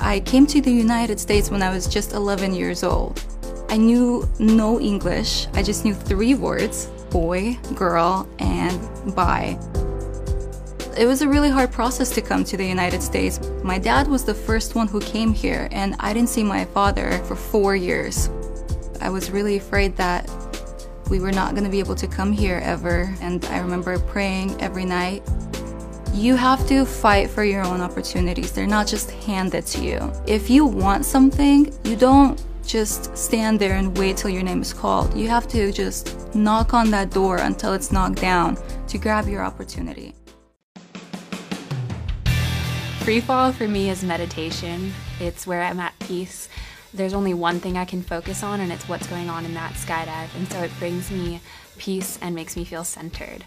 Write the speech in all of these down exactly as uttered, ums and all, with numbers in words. I came to the United States when I was just eleven years old. I knew no English, I just knew three words: boy, girl, and bi. It was a really hard process to come to the United States. My dad was the first one who came here, and I didn't see my father for four years. I was really afraid that we were not going to be able to come here ever, and I remember praying every night. You have to fight for your own opportunities. They're not just handed to you. If you want something, you don't just stand there and wait till your name is called. You have to just knock on that door until it's knocked down to grab your opportunity. Freefall for me is meditation. It's where I'm at peace. There's only one thing I can focus on, and it's what's going on in that skydive, and so it brings me peace and makes me feel centered.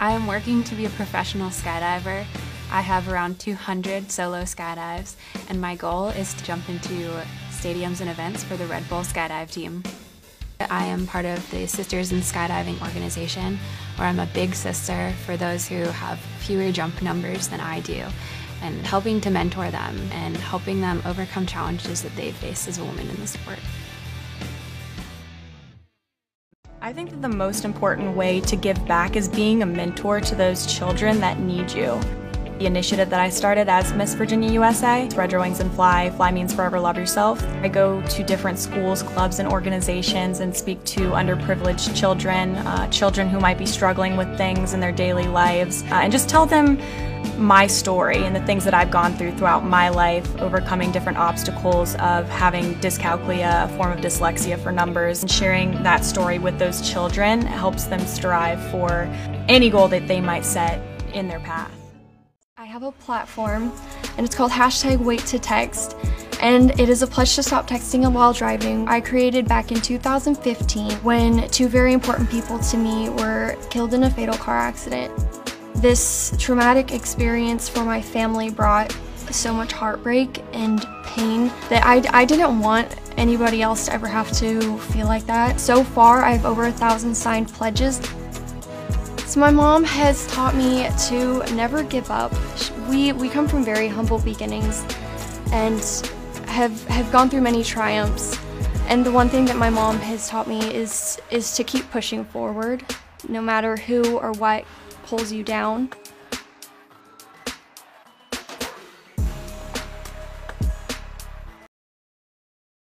I am working to be a professional skydiver. I have around two hundred solo skydives, and my goal is to jump into stadiums and events for the Red Bull Skydive team. I am part of the Sisters in Skydiving organization, where I'm a big sister for those who have fewer jump numbers than I do, and helping to mentor them and helping them overcome challenges that they face as a woman in the sport. I think that the most important way to give back is being a mentor to those children that need you. The initiative that I started as Miss Virginia U S A, Spread Your Wings and Fly, Fly Means Forever Love Yourself. I go to different schools, clubs, and organizations and speak to underprivileged children, uh, children who might be struggling with things in their daily lives, uh, and just tell them my story and the things that I've gone through throughout my life, overcoming different obstacles of having dyscalculia, a form of dyslexia for numbers, and sharing that story with those children helps them strive for any goal that they might set in their path. I have a platform, and it's called hashtag Wait to Text, and it is a pledge to stop texting while driving. I created back in two thousand fifteen when two very important people to me were killed in a fatal car accident. This traumatic experience for my family brought so much heartbreak and pain that I, I didn't want anybody else to ever have to feel like that. So far, I have over a thousand signed pledges. So my mom has taught me to never give up. We, we come from very humble beginnings and have, have gone through many triumphs. And the one thing that my mom has taught me is, is to keep pushing forward, no matter who or what pulls you down.